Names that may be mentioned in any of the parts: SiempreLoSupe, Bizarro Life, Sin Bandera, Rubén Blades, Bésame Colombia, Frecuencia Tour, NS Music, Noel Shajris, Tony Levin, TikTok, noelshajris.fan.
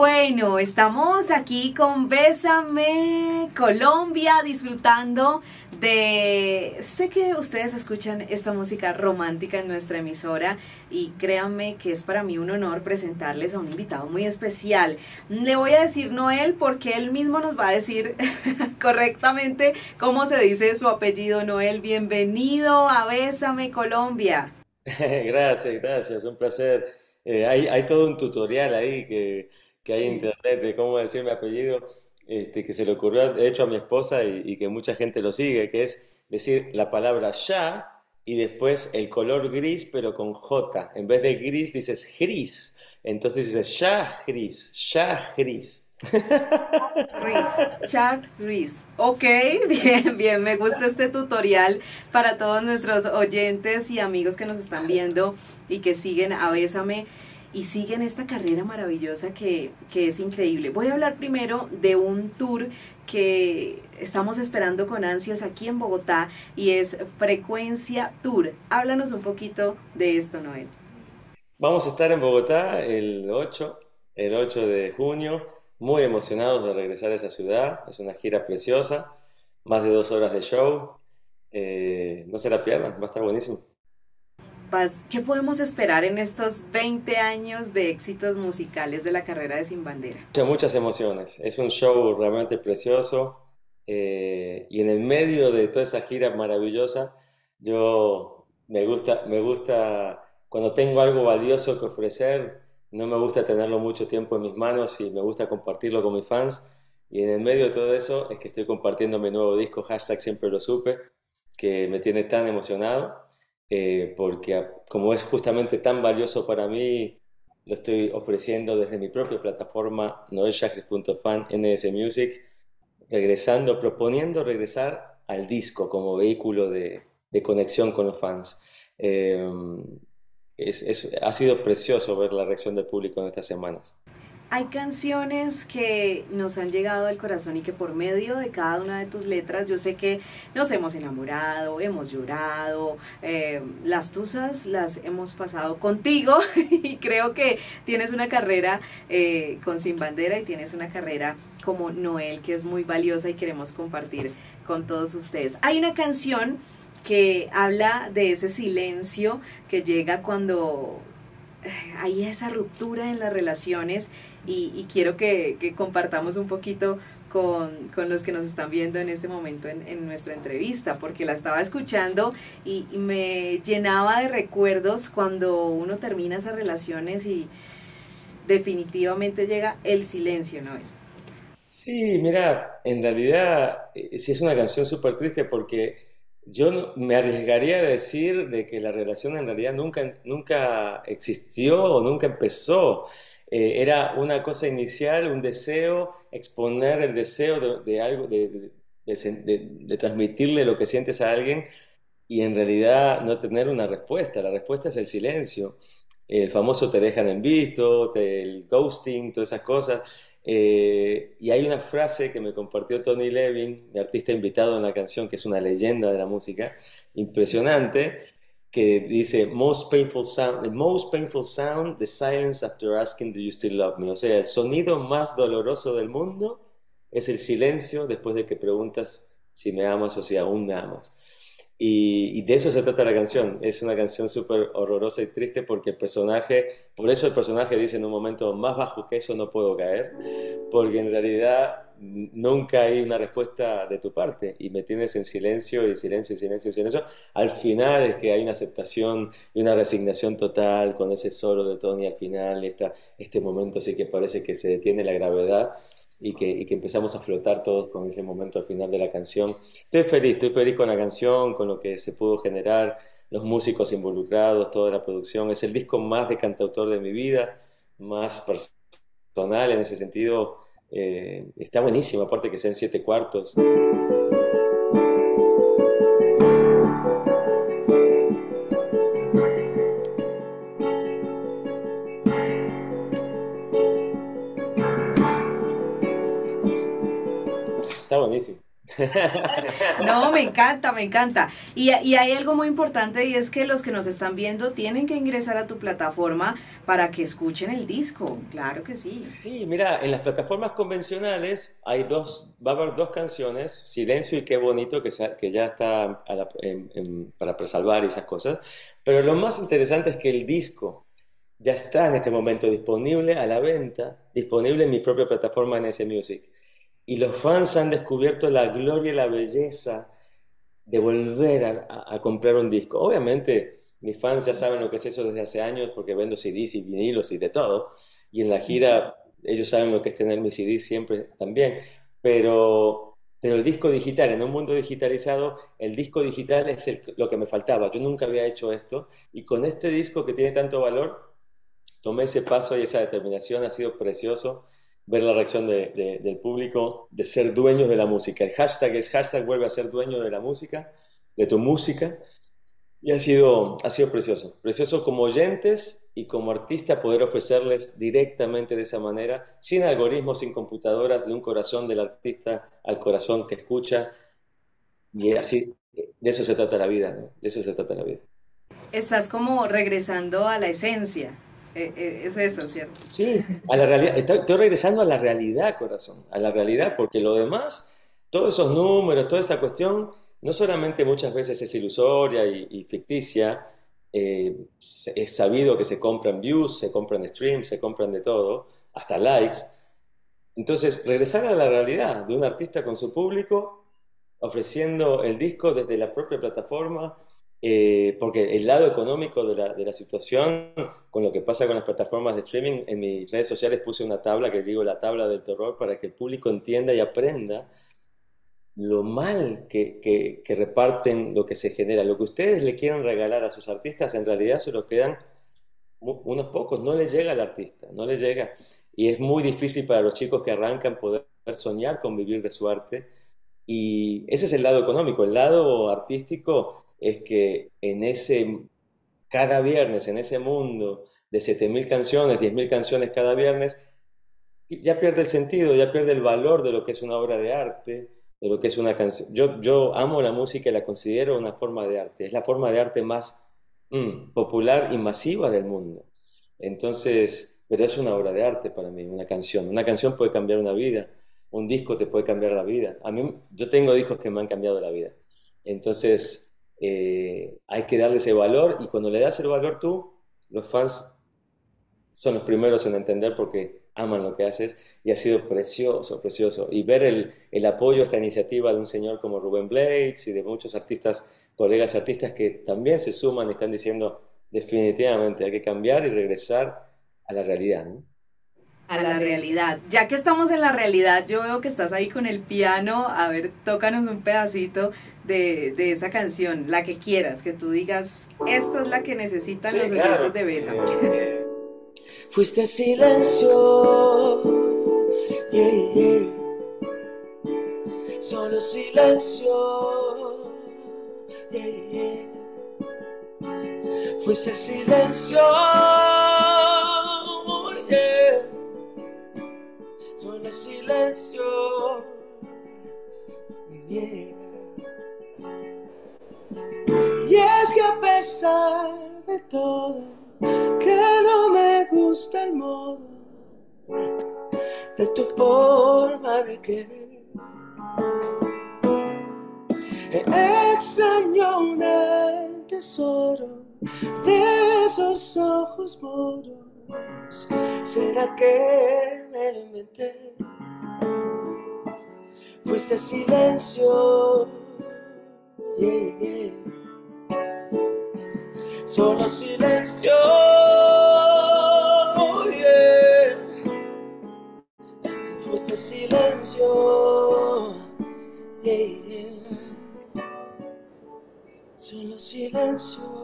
Bueno, estamos aquí con Bésame Colombia disfrutando de... Sé que ustedes escuchan esta música romántica en nuestra emisora y créanme que es para mí un honor presentarles a un invitado muy especial. Le voy a decir Noel porque él mismo nos va a decir correctamente cómo se dice su apellido. Noel, bienvenido a Bésame Colombia. Gracias, gracias, un placer. Hay todo un tutorial ahí que hay en internet de cómo decir mi apellido, que se le ocurrió, de hecho, a mi esposa y que mucha gente lo sigue, que es decir la palabra ya y después el color gris, pero con J. En vez de gris dices gris, entonces dices ya gris. Shajris. Ok, bien, me gusta este tutorial para todos nuestros oyentes y amigos que nos están viendo y que siguen a Bésame y siguen esta carrera maravillosa que es increíble. Voy a hablar primero de un tour que estamos esperando con ansias aquí en Bogotá y es Frecuencia Tour. Háblanos un poquito de esto, Noel. Vamos a estar en Bogotá el 8 de junio. Muy emocionados de regresar a esa ciudad. Es una gira preciosa, más de 2 horas de show. No se la pierdan, va a estar buenísimo. Paz, ¿qué podemos esperar en estos 20 años de éxitos musicales de la carrera de Sin Bandera? Muchas emociones. Es un show realmente precioso. Y en el medio de toda esa gira maravillosa, yo me gusta cuando tengo algo valioso que ofrecer. No me gusta tenerlo mucho tiempo en mis manos y me gusta compartirlo con mis fans. Y en el medio de todo eso es que estoy compartiendo mi nuevo disco, #SiempreLoSupe, que me tiene tan emocionado, porque como es justamente tan valioso para mí, lo estoy ofreciendo desde mi propia plataforma, noelshajris.fan, NS Music, proponiendo regresar al disco como vehículo de conexión con los fans. Ha sido precioso ver la reacción del público en estas semanas. Hay canciones que nos han llegado al corazón y que por medio de cada una de tus letras, yo sé que nos hemos enamorado, hemos llorado, las tusas las hemos pasado contigo y creo que tienes una carrera con Sin Bandera y tienes una carrera como Noel que es muy valiosa y queremos compartir con todos ustedes. Hay una canción que habla de ese silencio que llega cuando hay esa ruptura en las relaciones y quiero que compartamos un poquito con los que nos están viendo en este momento en nuestra entrevista, porque la estaba escuchando y me llenaba de recuerdos cuando uno termina esas relaciones y definitivamente llega el silencio, ¿no? Sí, mira, en realidad sí es una canción súper triste porque yo me arriesgaría a decir de que la relación en realidad nunca existió o nunca empezó. Era una cosa inicial, un deseo, exponer el deseo de algo, de transmitirle lo que sientes a alguien y en realidad no tener una respuesta. La respuesta es el silencio. El famoso te dejan en visto, el ghosting, todas esas cosas. Y hay una frase que me compartió Tony Levin, mi artista invitado en la canción, que es una leyenda de la música, impresionante, que dice, the most painful sound, the silence after asking, do you still love me? O sea, el sonido más doloroso del mundo es el silencio después de que preguntas si me amas o si aún me amas. Y de eso se trata la canción. Es una canción súper horrorosa y triste porque el personaje, por eso el personaje dice en un momento, más bajo que eso no puedo caer, porque en realidad nunca hay una respuesta de tu parte y me tienes en silencio. Al final es que hay una aceptación y una resignación total con ese solo de Tony al final, este momento así que parece que se detiene la gravedad. Y que empezamos a flotar todos con ese momento al final de la canción. Estoy feliz con la canción, con lo que se pudo generar, los músicos involucrados, toda la producción. Es el disco más de cantautor de mi vida, más personal en ese sentido. Está buenísimo, aparte que sea en 7/4. Está buenísimo. No, me encanta, me encanta. Y hay algo muy importante, y es que los que nos están viendo tienen que ingresar a tu plataforma para que escuchen el disco. Claro que sí. Sí, mira, en las plataformas convencionales hay va a haber dos canciones, Silencio y Qué Bonito, que ya está a para presalvar esas cosas. Pero lo más interesante es que el disco ya está en este momento disponible a la venta, disponible en mi propia plataforma NS Music. Y los fans han descubierto la gloria y la belleza de volver a comprar un disco. Obviamente, mis fans ya saben lo que es eso desde hace años, porque vendo CDs y vinilos y de todo. Y en la gira ellos saben lo que es tener mis CDs siempre también. Pero el disco digital, en un mundo digitalizado, el disco digital es lo que me faltaba. Yo nunca había hecho esto. Y con este disco que tiene tanto valor, tomé ese paso y esa determinación. Ha sido precioso ver la reacción del público, de ser dueños de la música. El hashtag es hashtag vuelve a ser dueño de la música, de tu música. Y ha sido precioso. Precioso como oyentes y como artista poder ofrecerles directamente de esa manera, sin algoritmos, sin computadoras, de un corazón del artista al corazón que escucha. Y así, de eso se trata la vida, ¿no? De eso se trata la vida. Estás como regresando a la esencia. Es eso, ¿cierto? Sí, a la realidad. Estoy regresando a la realidad, corazón, a la realidad, porque lo demás, todos esos números, toda esa cuestión, no solamente muchas veces es ilusoria y ficticia, es sabido que se compran views, se compran streams, se compran de todo, hasta likes. Entonces, regresar a la realidad de un artista con su público, ofreciendo el disco desde la propia plataforma, porque el lado económico de la situación, con lo que pasa con las plataformas de streaming, en mis redes sociales puse una tabla que digo la tabla del terror, para que el público entienda y aprenda lo mal que reparten lo que se genera. Lo que ustedes le quieren regalar a sus artistas, en realidad se los quedan unos pocos, no les llega al artista, no les llega. Y es muy difícil para los chicos que arrancan poder soñar con vivir de su arte. Y ese es el lado económico. El lado artístico es que cada viernes, en ese mundo de 7.000 canciones, 10.000 canciones cada viernes, ya pierde el sentido, ya pierde el valor de lo que es una obra de arte, de lo que es una canción. Yo amo la música y la considero una forma de arte. Es la forma de arte más popular y masiva del mundo. Entonces, pero es una obra de arte para mí, una canción. Una canción puede cambiar una vida, un disco te puede cambiar la vida. A mí, yo tengo discos que me han cambiado la vida. Entonces, hay que darle ese valor, y cuando le das el valor tú, los fans son los primeros en entender, porque aman lo que haces. Y ha sido precioso, precioso. Y ver el apoyo a esta iniciativa de un señor como Rubén Blades y de muchos artistas, colegas artistas, que también se suman y están diciendo definitivamente hay que cambiar y regresar a la realidad, ¿no? A la realidad. Ya que estamos en la realidad, yo veo que estás ahí con el piano. A ver, tócanos un pedacito de esa canción, la que quieras, que tú digas, esta es la que necesitan los oyentes de Bésame. Fuiste silencio, yeah, yeah. Solo silencio, yeah, yeah. Fuiste silencio, yeah. Solo silencio, yeah. Y es que a pesar de todo, que no me gusta el modo de tu forma de querer, extraño un tesoro de esos ojos moros. ¿Será que me lo inventé? Fuiste silencio, yeah, yeah. Solo silencio, yeah. Fuiste silencio, yeah, yeah. Solo silencio.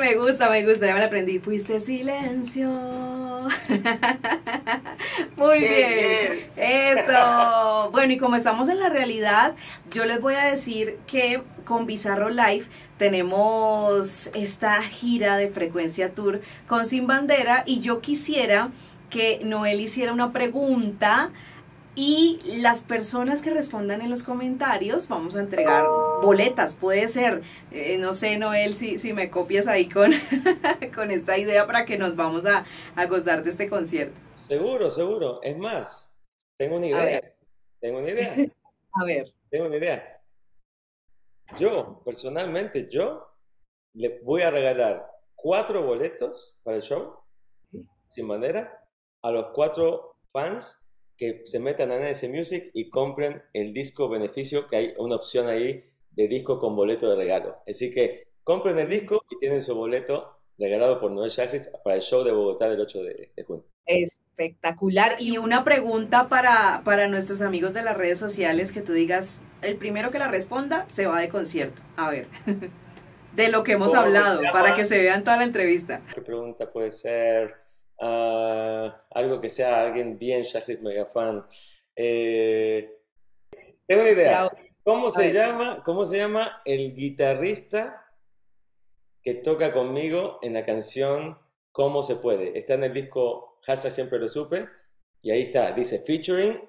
Me gusta, me gusta, ya me la aprendí. Fuiste silencio. Muy bien, eso. Bueno, y como estamos en la realidad, yo les voy a decir que con Bizarro Life tenemos esta gira de Frecuencia Tour con Sin Bandera, y yo quisiera que Noel hiciera una pregunta y las personas que respondan en los comentarios vamos a entregar boletas. Puede ser, no sé, Noel, si me copias ahí con, con esta idea para que nos vamos a gozar de este concierto. Seguro, seguro. Es más, tengo una idea. Tengo una idea. A ver. Tengo una idea. Yo, personalmente, le voy a regalar 4 boletos para el show, Sin Bandera, a los 4 fans que se metan a NS Music y compren el disco beneficio, que hay una opción ahí de disco con boleto de regalo. Así que compren el disco y tienen su boleto regalado por Noel Shajris para el show de Bogotá del 8 de junio. Espectacular. Y una pregunta para nuestros amigos de las redes sociales, que tú digas, el primero que la responda se va de concierto. A ver, de lo que hemos hablado, para que se vean toda la entrevista. ¿Qué pregunta puede ser? Algo que sea alguien bien Shajris mega fan. Tengo una idea. ¿Cómo se llama el guitarrista que toca conmigo en la canción Cómo se puede? Está en el disco #SiempreLoSupe y ahí está, dice featuring.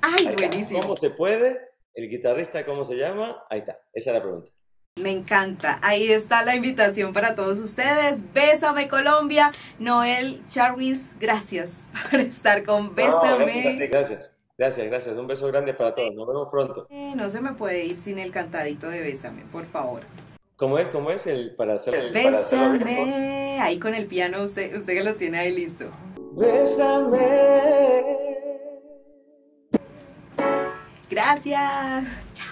Ay, ahí buenísimo. Está. ¿Cómo se puede? El guitarrista, ¿cómo se llama? Ahí está. Esa es la pregunta. Me encanta, ahí está la invitación para todos ustedes. Bésame Colombia, Noel Shajris, gracias por estar con Bésame. No, gracias, un beso grande para todos, nos vemos pronto. No se me puede ir sin el cantadito de Bésame, por favor. ¿Cómo es el para hacer? Bésame, ahí con el piano, usted que lo tiene ahí listo. Bésame. Gracias. Chao.